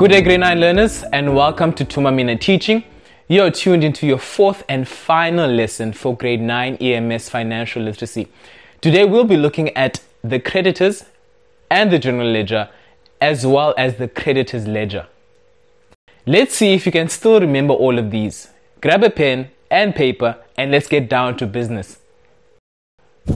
Good day, grade 9 learners, and welcome to Thuma Mina Teaching. You are tuned into your fourth and final lesson for grade 9 EMS financial literacy. Today we'll be looking at the creditors and the general ledger, as well as the creditors ledger. Let's see if you can still remember all of these. Grab a pen and paper and let's get down to business.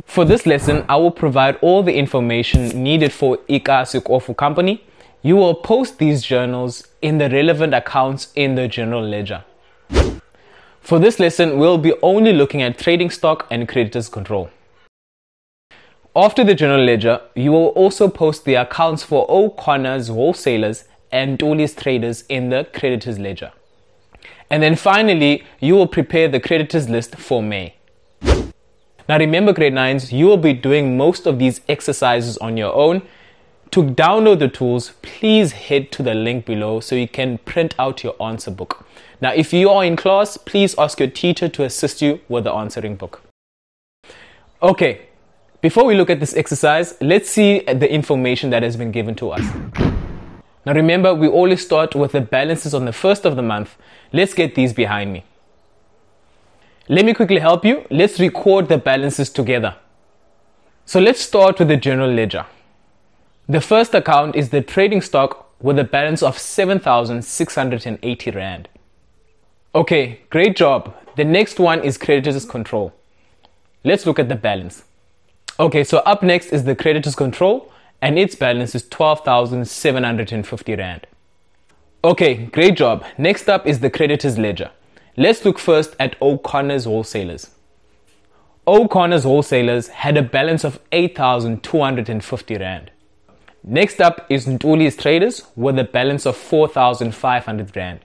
For this lesson, I will provide all the information needed for Ikasukofu Company. You will post these journals in the relevant accounts in the general ledger. For this lesson, we'll be only looking at trading stock and creditors control. After the general ledger, you will also post the accounts for O'Connor's Wholesalers and Ntuli's Traders in the creditors ledger. And then finally, you will prepare the creditors list for May. Now remember, grade 9s, you will be doing most of these exercises on your own. To download the tools, please head to the link below so you can print out your answer book. Now, if you are in class, please ask your teacher to assist you with the answering book. Okay, before we look at this exercise, let's see the information that has been given to us. Now, remember, we always start with the balances on the first of the month. Let's get these behind me. Let me quickly help you. Let's record the balances together. So let's start with the general ledger. The first account is the trading stock with a balance of 7,680 Rand. Okay, great job. The next one is creditors control. Let's look at the balance. Okay, so up next is the creditors control and its balance is 12,750 Rand. Okay, great job. Next up is the creditors ledger. Let's look first at O'Connor's Wholesalers. O'Connor's Wholesalers had a balance of 8,250 Rand. Next up is Ntuli's Traders with a balance of 4,500 Rand.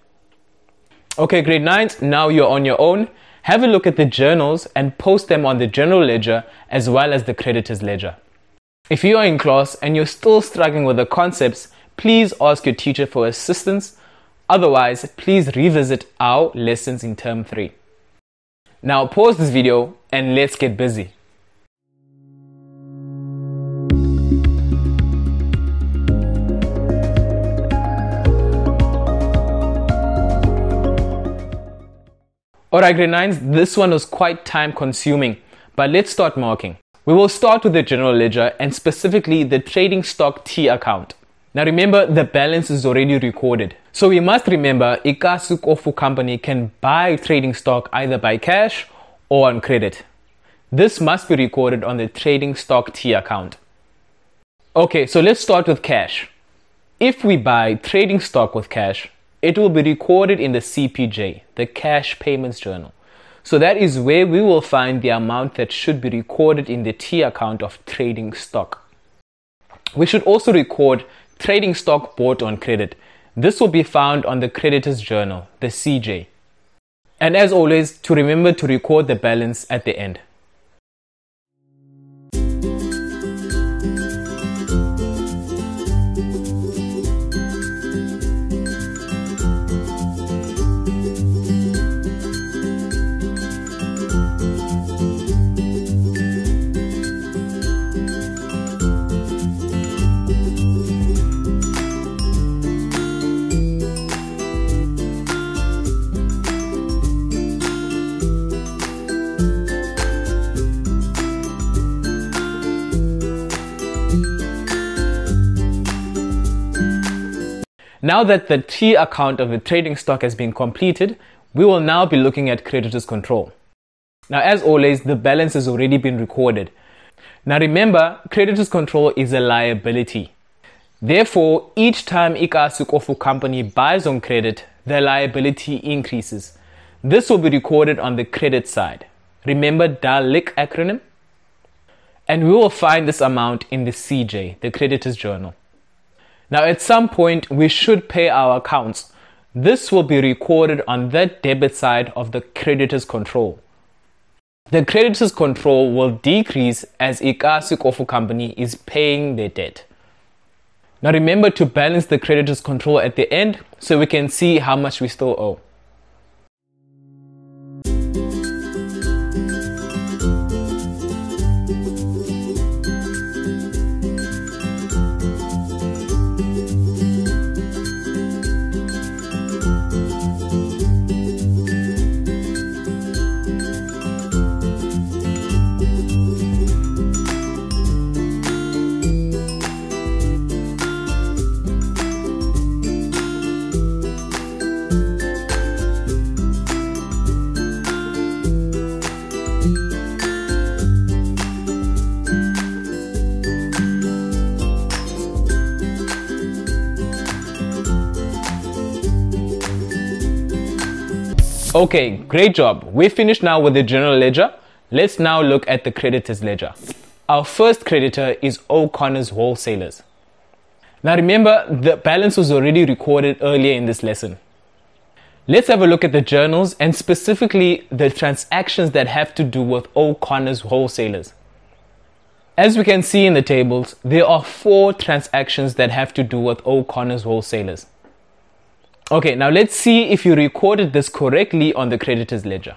Okay, grade 9s, now you're on your own. Have a look at the journals and post them on the general ledger as well as the creditors ledger. If you are in class and you're still struggling with the concepts, please ask your teacher for assistance. Otherwise, please revisit our lessons in term 3. Now pause this video and let's get busy. Alright, grade 9s, this one was quite time consuming, but let's start marking. We will start with the general ledger and specifically the trading stock T account. Now remember, the balance is already recorded. So we must remember Ikasukofu Company can buy trading stock either by cash or on credit. This must be recorded on the trading stock T account. Okay, so let's start with cash. If we buy trading stock with cash, it will be recorded in the CPJ, the Cash Payments Journal. So that is where we will find the amount that should be recorded in the T account of trading stock. We should also record trading stock bought on credit. This will be found on the Creditors Journal, the CJ. And as always, to remember to record the balance at the end. Now that the T account of the trading stock has been completed, we will now be looking at creditors control. Now, as always, the balance has already been recorded. Now remember, creditors control is a liability. Therefore, each time Ikasukofu Company buys on credit, the liability increases. This will be recorded on the credit side. Remember DALIC acronym? And we will find this amount in the CJ, the creditors journal. Now at some point, we should pay our accounts. This will be recorded on the debit side of the creditors control. The creditors control will decrease as Ikasukofu Company is paying their debt. Now remember to balance the creditors control at the end so we can see how much we still owe. Okay, great job. We finished now with the general ledger. Let's now look at the creditor's ledger. Our first creditor is O'Connor's Wholesalers. Now remember, the balance was already recorded earlier in this lesson. Let's have a look at the journals and specifically the transactions that have to do with O'Connor's Wholesalers. As we can see in the tables, there are 4 transactions that have to do with O'Connor's Wholesalers. Okay, now let's see if you recorded this correctly on the creditor's ledger.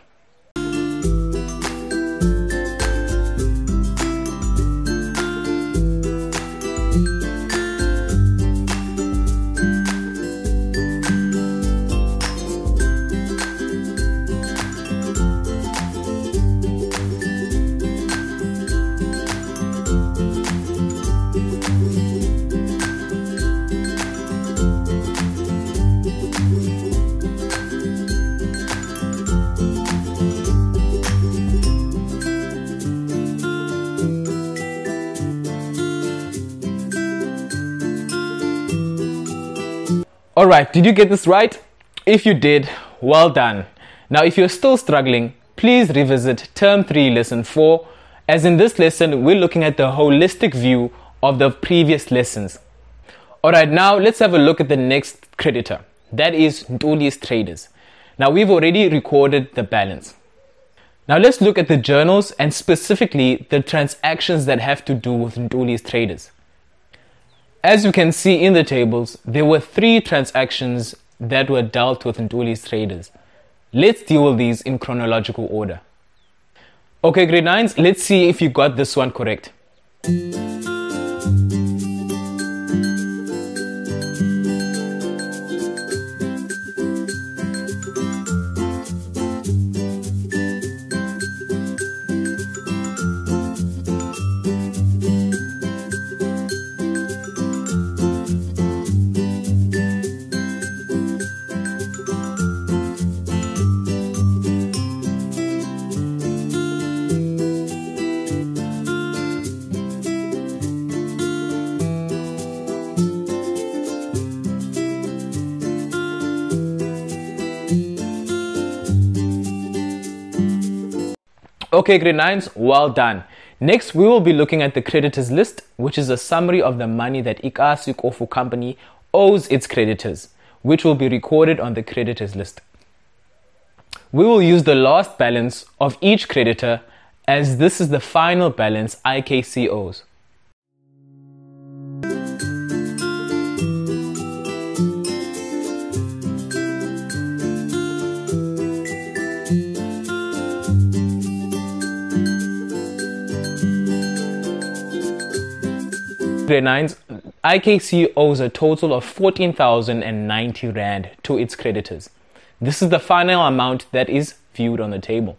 Alright, did you get this right? If you did, well done. Now if you're still struggling, please revisit Term 3 Lesson 4, as in this lesson we're looking at the holistic view of the previous lessons. Alright, now let's have a look at the next creditor, that is Ntuli's Traders. Now we've already recorded the balance. Now let's look at the journals and specifically the transactions that have to do with Ntuli's Traders. As you can see in the tables, there were 3 transactions that were dealt with in Ntuli's Traders. Let's deal with these in chronological order. Okay, grade 9s, let's see if you got this one correct. Okay, grade 9s, well done. Next, we will be looking at the creditors list, which is a summary of the money that Ikasukofu Company owes its creditors, which will be recorded on the creditors list. We will use the last balance of each creditor, as this is the final balance IKC owes. Grade 9s, IKC owes a total of 14,090 Rand to its creditors. This is the final amount that is viewed on the table.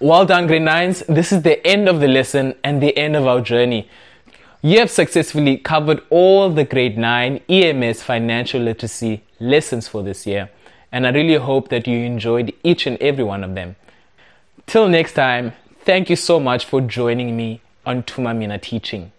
Well done, grade 9s. This is the end of the lesson and the end of our journey. You have successfully covered all the grade 9 EMS financial literacy lessons for this year, and I really hope that you enjoyed each and every one of them. Till next time, thank you so much for joining me on Thuma Mina Teaching.